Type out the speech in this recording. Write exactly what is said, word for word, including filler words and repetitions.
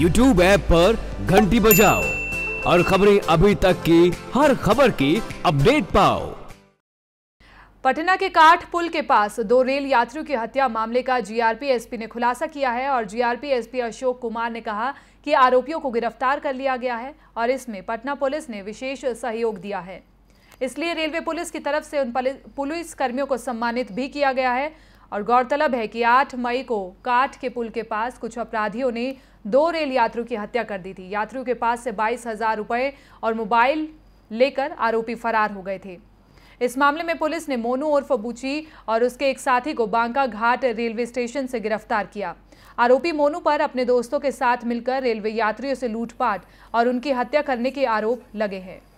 YouTube app पर घंटी बजाओ और खबरें अभी तक की हर खबर की अपडेट पाओ। पटना के काठ पुल के पास दो रेल यात्रियों की हत्या मामले का जीआरपी एसपी ने खुलासा किया है और जीआरपी एसपी अशोक कुमार ने कहा कि आरोपियों को गिरफ्तार कर लिया गया है और इसमें पटना पुलिस ने विशेष सहयोग दिया है, इसलिए रेलवे पुलिस की तरफ से उन पुलिस कर्मियों को सम्मानित भी किया गया है। और गौरतलब है कि आठ मई को काठ के पुल के पास कुछ अपराधियों ने दो रेल यात्रियों की हत्या कर दी थी। यात्रियों के पास से बाईस हजार रुपये और मोबाइल लेकर आरोपी फरार हो गए थे। इस मामले में पुलिस ने मोनू और फबूची और उसके एक साथी को बांका घाट रेलवे स्टेशन से गिरफ्तार किया। आरोपी मोनू पर अपने दोस्तों के साथ मिलकर रेलवे यात्रियों से लूटपाट और उनकी हत्या करने के आरोप लगे हैं।